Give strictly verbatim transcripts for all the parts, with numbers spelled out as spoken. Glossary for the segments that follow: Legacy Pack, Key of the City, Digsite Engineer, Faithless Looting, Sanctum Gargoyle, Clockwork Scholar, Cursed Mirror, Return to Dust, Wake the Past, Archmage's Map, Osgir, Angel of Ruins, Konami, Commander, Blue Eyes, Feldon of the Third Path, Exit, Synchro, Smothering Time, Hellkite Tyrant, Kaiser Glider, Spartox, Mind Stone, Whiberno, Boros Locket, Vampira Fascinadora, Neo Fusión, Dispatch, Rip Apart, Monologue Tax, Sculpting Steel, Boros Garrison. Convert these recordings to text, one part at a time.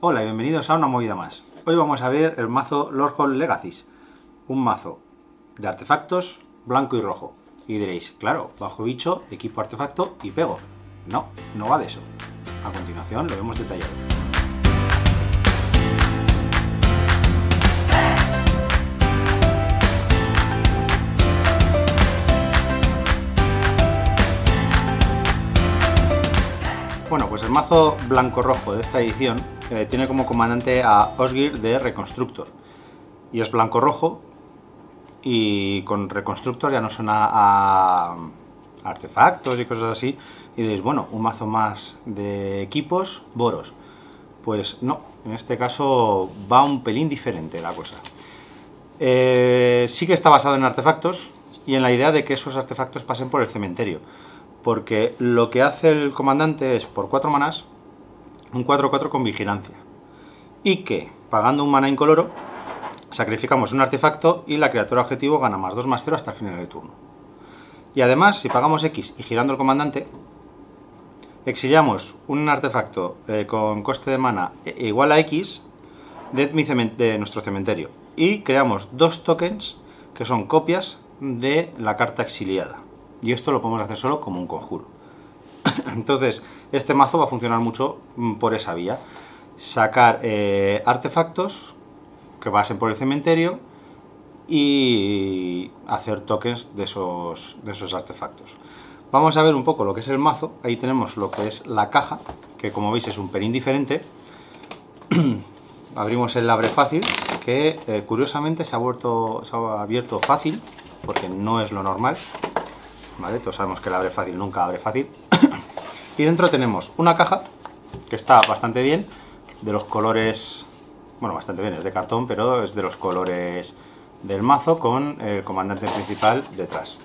Hola y bienvenidos a una movida más. Hoy vamos a ver el mazo Lorehold Legacies, un mazo de artefactos blanco y rojo. Y diréis, claro, bajo bicho, equipo artefacto y pego. No, no va de eso. A continuación lo vemos detallado. Bueno, pues el mazo blanco-rojo de esta edición eh, tiene como comandante a Osgir de Reconstructor. Y es blanco-rojo y con Reconstructor ya no suena a, a artefactos y cosas así. Y diréis, bueno, un mazo más de equipos, boros. Pues no, en este caso va un pelín diferente la cosa. Eh, sí que está basado en artefactos y en la idea de que esos artefactos pasen por el cementerio. Porque lo que hace el comandante es, por cuatro manás, un cuatro cuatro con vigilancia. Y que, pagando un maná incoloro, sacrificamos un artefacto y la criatura objetivo gana más dos más cero hasta el final del turno. Y además, si pagamos X y girando el comandante, exiliamos un artefacto eh, con coste de maná igual a X de, mi de nuestro cementerio. Y creamos dos tokens que son copias de la carta exiliada. Y esto lo podemos hacer solo como un conjuro. Entonces, este mazo va a funcionar mucho por esa vía. Sacar eh, artefactos que pasen por el cementerio y hacer tokens de esos, de esos artefactos. Vamos a ver un poco lo que es el mazo. Ahí tenemos lo que es la caja, que como veis es un pelín diferente. Abrimos el abre fácil, que eh, curiosamente se ha, vuelto, se ha abierto fácil, porque no es lo normal. Vale, todos sabemos que el abre fácil nunca abre fácil. Y dentro tenemos una caja que está bastante bien, de los colores, bueno, bastante bien, es de cartón, pero es de los colores del mazo con el comandante principal detrás.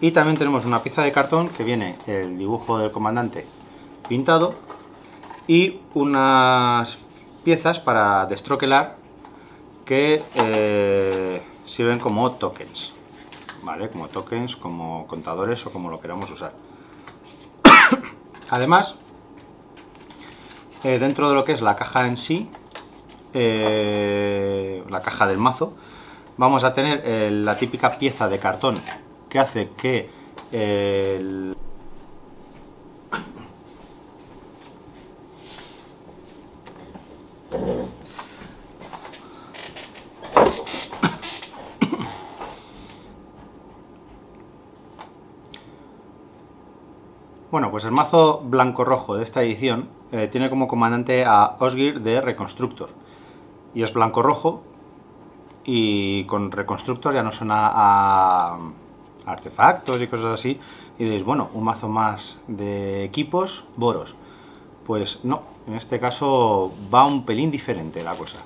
Y también tenemos una pieza de cartón que viene el dibujo del comandante pintado y unas piezas para destroquelar que eh, sirven como tokens. Vale, como tokens, como contadores o como lo queramos usar. Además, eh, dentro de lo que es la caja en sí, eh, la caja del mazo, vamos a tener eh, la típica pieza de cartón que hace que eh, el... Bueno, pues el mazo blanco-rojo de esta edición eh, tiene como comandante a Osgir de Reconstructor. Y es blanco-rojo y con Reconstructor ya no suena a, a artefactos y cosas así. Y diréis, bueno, un mazo más de equipos, boros. Pues no, en este caso va un pelín diferente la cosa.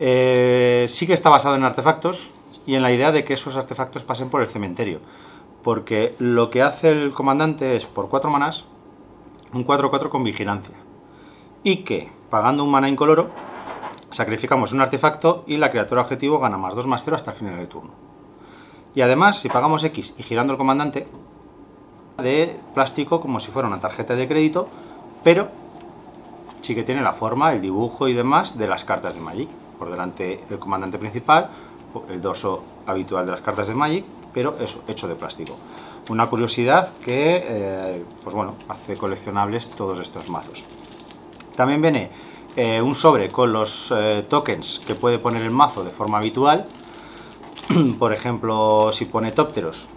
Eh, sí que está basado en artefactos y en la idea de que esos artefactos pasen por el cementerio. Porque lo que hace el comandante es, por cuatro manás, un cuatro cuatro con vigilancia. Y que, pagando un maná incoloro, sacrificamos un artefacto y la criatura objetivo gana más dos más cero hasta el final del turno. Y además, si pagamos X y girando el comandante, de plástico como si fuera una tarjeta de crédito, pero sí que tiene la forma, el dibujo y demás de las cartas de Magic. Por delante el comandante principal, el dorso habitual de las cartas de Magic, pero eso, hecho de plástico. Una curiosidad que, eh, pues bueno, hace coleccionables todos estos mazos. También viene eh, un sobre con los eh, tokens que puede poner el mazo de forma habitual. Por ejemplo, si pone tópteros,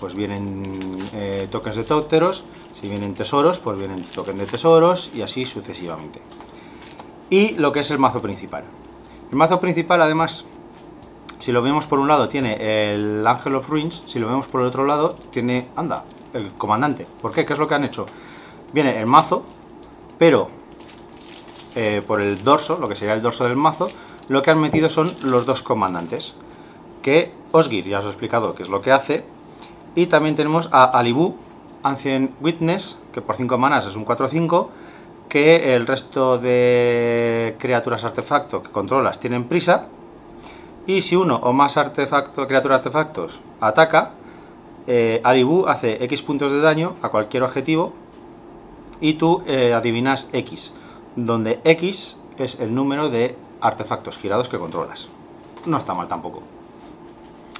pues vienen eh, tokens de tópteros. Si vienen tesoros, pues vienen tokens de tesoros y así sucesivamente. Y lo que es el mazo principal. El mazo principal, además, si lo vemos por un lado tiene el Angel of Ruins, si lo vemos por el otro lado tiene, anda, el comandante. ¿Por qué? ¿Qué es lo que han hecho? Viene el mazo, pero eh, por el dorso, lo que sería el dorso del mazo, lo que han metido son los dos comandantes. Que Osgir, ya os he explicado qué es lo que hace. Y también tenemos a Alibu, Ancient Witness, que por cinco manás es un cuatro cinco, que el resto de criaturas artefacto que controlas tienen prisa. Y si uno o más artefacto, criatura artefactos ataca, eh, Alibu hace X puntos de daño a cualquier objetivo y tú eh, adivinas X. donde X es el número de artefactos girados que controlas. No está mal tampoco.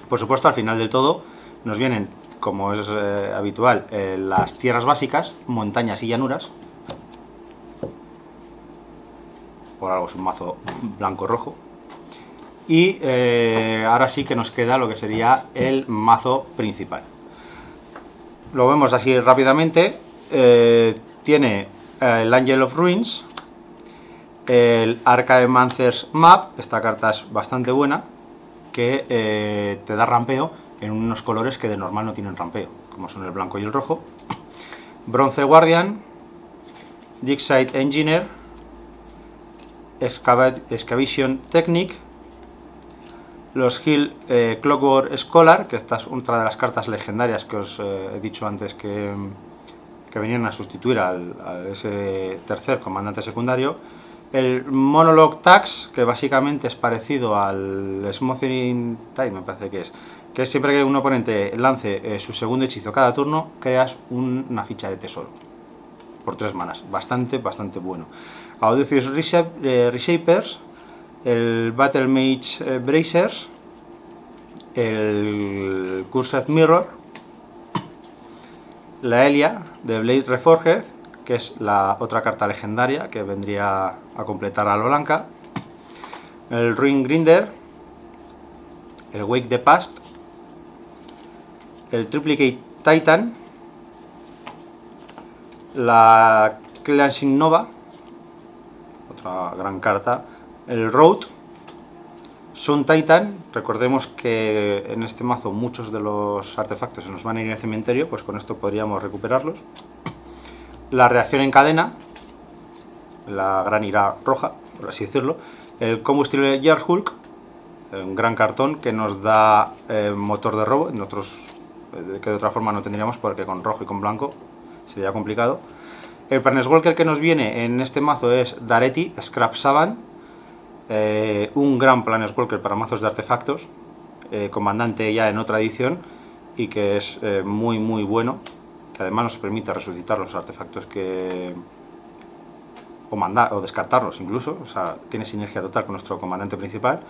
Por supuesto, al final del todo nos vienen, como es eh, habitual, eh, las tierras básicas, montañas y llanuras. Por algo es un mazo blanco-rojo. Y eh, ahora sí que nos queda lo que sería el mazo principal. Lo vemos así rápidamente. Eh, tiene el Angel of Ruins, el Archmage's Map, esta carta es bastante buena, que eh, te da rampeo en unos colores que de normal no tienen rampeo, como son el blanco y el rojo. Bronze Guardian, Digsite Engineer, Excavation Technique, los Hill eh, Clockwork Scholar, que esta es otra de las cartas legendarias que os eh, he dicho antes que, que venían a sustituir al, a ese tercer comandante secundario. El Monologue Tax, que básicamente es parecido al Smothering Time, me parece que es, que es siempre que un oponente lance eh, su segundo hechizo cada turno, creas un, una ficha de tesoro por tres manas. Bastante, bastante bueno. Audacious Reshapers, el Battlemage Bracers, el Cursed Mirror, la Elia de Blade Reforged, que es la otra carta legendaria que vendría a completar a la blanca, el Ruin Grinder, el Wake the Past, el Triplicate Titan, la Cleansing Nova, otra gran carta, el Road, Sun Titan. Recordemos que en este mazo muchos de los artefactos se nos van a ir al cementerio, pues con esto podríamos recuperarlos. La reacción en cadena, la gran ira roja, por así decirlo, el Combustible Gearhulk, un gran cartón que nos da eh, motor de robo, en otros, eh, que de otra forma no tendríamos porque con rojo y con blanco sería complicado. El Planeswalker que nos viene en este mazo es Daretti Scrap Saban, eh, un gran Planeswalker para mazos de artefactos, eh, comandante ya en otra edición y que es eh, muy muy bueno, que además nos permite resucitar los artefactos que o mandar o descartarlos incluso, o sea, tiene sinergia total con nuestro comandante principal.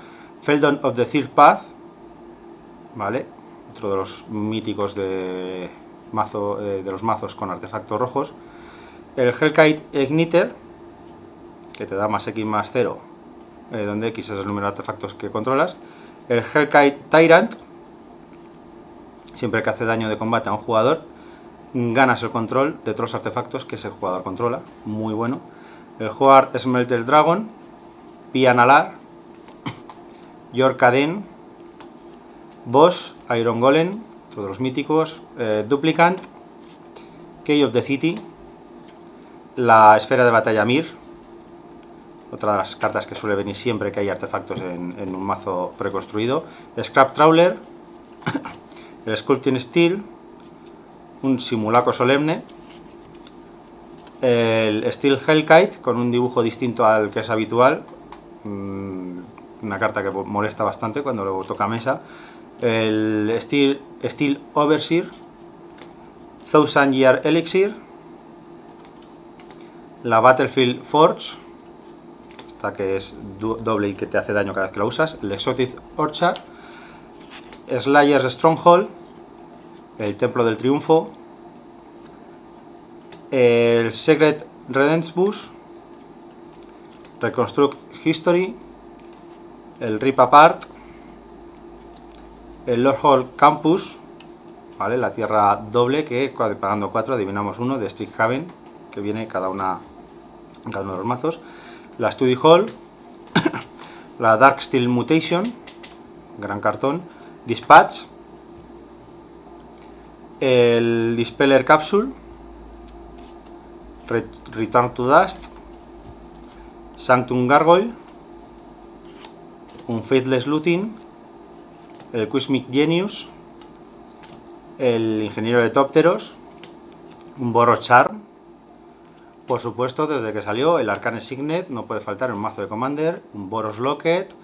Feldon of the Third Path, vale, otro de los míticos de mazo eh, de los mazos con artefactos rojos. El Hellkite Igniter, que te da más X más cero, eh, donde X es el número de artefactos que controlas. El Hellkite Tyrant, siempre que hace daño de combate a un jugador, ganas el control de otros artefactos que ese jugador controla, muy bueno. El Hard Smelter Dragon, Pianalar, Yorkaden, Boss, Iron Golem, otro de los míticos, eh, Duplicant, Key of the City, la Esfera de Batalla Myr, otra de las cartas que suele venir siempre que hay artefactos en, en un mazo preconstruido, Scrap Trawler, el Sculpting Steel, un simulacro solemne, el Steel Hellkite con un dibujo distinto al que es habitual, una carta que molesta bastante cuando luego toca mesa, el Steel, Steel Overseer, Thousand Year Elixir, la Battlefield Forge, esta que es doble y que te hace daño cada vez que la usas, el Exotic Orchard, Slayer's Stronghold, el Templo del Triunfo, el Secret Redemptus, Reconstruct History, el Rip Apart, el Lorehold Campus, ¿vale? La tierra doble que pagando cuatro adivinamos uno de Strixhaven, que viene cada una en cada uno de los mazos, la Study Hall, la Dark Steel Mutation, gran cartón, Dispatch, el Dispeller Capsule, Return to Dust, Sanctum Gargoyle, un Faithless Looting, el Cosmic Genius, el Ingeniero de Tópteros, un Borrow Charm. Por supuesto, desde que salió, el Arcane Signet, no puede faltar en un mazo de Commander, un Boros Locket,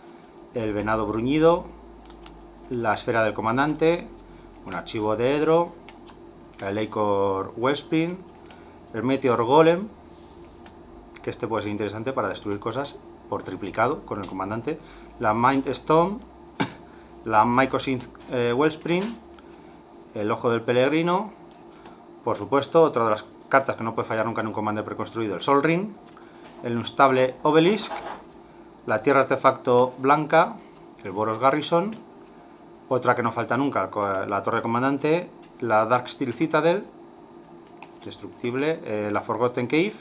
el Venado Bruñido, la Esfera del Comandante, un Archivo de Edro, el Acor Wellspring, el Meteor Golem, que este puede ser interesante para destruir cosas por triplicado con el comandante. La Mind Stone, la Mycosynth eh, Wellspring, el Ojo del Peregrino, por supuesto, otra de las cartas que no puede fallar nunca en un commander preconstruido, el Sol Ring, el Unstable Obelisk, la Tierra Artefacto Blanca, el Boros Garrison, otra que no falta nunca, la Torre Comandante, la Dark Steel Citadel, destructible, eh, la Forgotten Cave,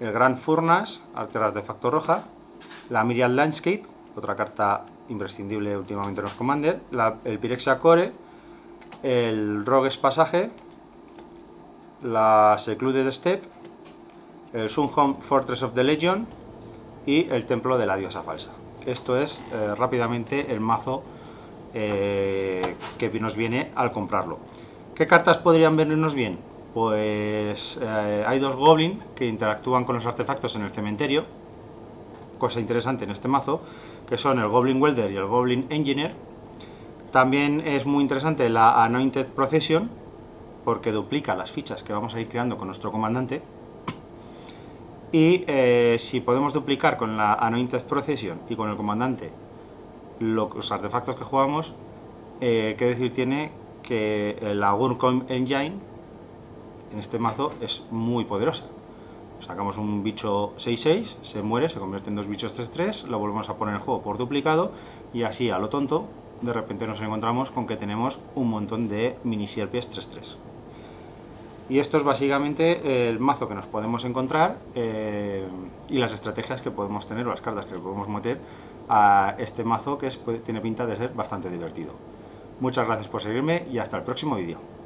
el Grand Furnace, Tierra Artefacto Roja, la Myriad Landscape, otra carta imprescindible últimamente en los commander, la, el Pyrexia Core, el Rogue's Pasaje, la Secluded Step, el Sunhome Fortress of the Legion y el Templo de la Diosa Falsa. Esto es eh, rápidamente el mazo eh, que nos viene al comprarlo. ¿Qué cartas podrían venirnos bien? Pues eh, hay dos Goblin que interactúan con los artefactos en el cementerio, cosa interesante en este mazo, que son el Goblin Welder y el Goblin Engineer. También es muy interesante la Anointed Procession, porque duplica las fichas que vamos a ir creando con nuestro comandante. Y eh, si podemos duplicar con la Anointed Procession y con el comandante los artefactos que jugamos, eh, qué decir tiene que la Gurcom Engine en este mazo es muy poderosa. Sacamos un bicho seis seis, se muere, se convierte en dos bichos tres tres, lo volvemos a poner en juego por duplicado y así a lo tonto de repente nos encontramos con que tenemos un montón de mini sierpies tres tres. Y esto es básicamente el mazo que nos podemos encontrar eh, y las estrategias que podemos tener o las cartas que podemos meter a este mazo, que es, puede, tiene pinta de ser bastante divertido. Muchas gracias por seguirme y hasta el próximo vídeo.